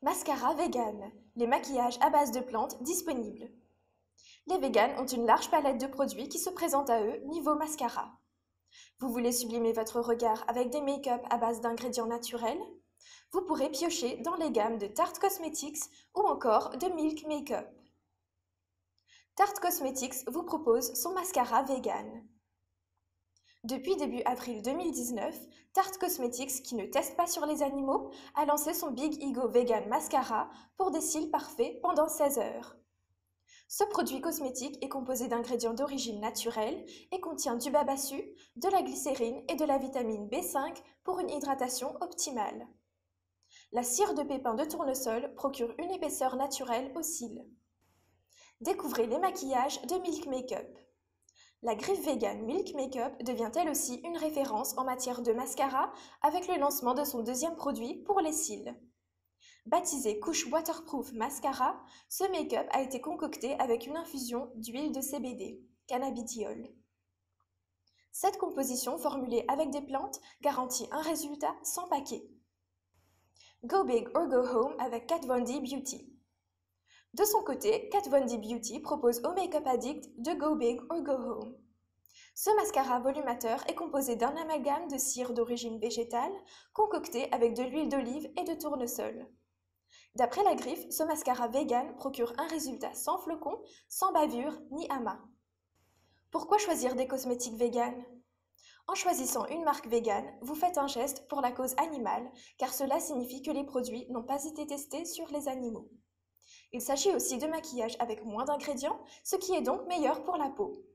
Mascara vegan, les maquillages à base de plantes disponibles. Les véganes ont une large palette de produits qui se présentent à eux niveau mascara. Vous voulez sublimer votre regard avec des make-up à base d'ingrédients naturels? Vous pourrez piocher dans les gammes de Tarte Cosmetics ou encore de Milk Makeup. Tarte Cosmetics vous propose son mascara vegan. Depuis début avril 2019, Tarte Cosmetics, qui ne teste pas sur les animaux, a lancé son Big Ego Vegan Mascara pour des cils parfaits pendant 16 heures. Ce produit cosmétique est composé d'ingrédients d'origine naturelle et contient du babassu, de la glycérine et de la vitamine B5 pour une hydratation optimale. La cire de pépins de tournesol procure une épaisseur naturelle aux cils. Découvrez les maquillages de Milk Makeup. La griffe vegan Milk Makeup devient elle aussi une référence en matière de mascara avec le lancement de son deuxième produit pour les cils. Baptisé Couche Waterproof Mascara, ce make-up a été concocté avec une infusion d'huile de CBD, cannabidiol. Cette composition formulée avec des plantes garantit un résultat sans paquet. Go Big or Go Home avec Kat Von D Beauty. De son côté, Kat Von D Beauty propose au make-up addict de Go Big or Go Home. Ce mascara volumateur est composé d'un amalgame de cire d'origine végétale concoctée avec de l'huile d'olive et de tournesol. D'après la griffe, ce mascara vegan procure un résultat sans flocons, sans bavure ni amas. Pourquoi choisir des cosmétiques véganes? En choisissant une marque végane, vous faites un geste pour la cause animale, car cela signifie que les produits n'ont pas été testés sur les animaux. Il s'agit aussi de maquillage avec moins d'ingrédients, ce qui est donc meilleur pour la peau.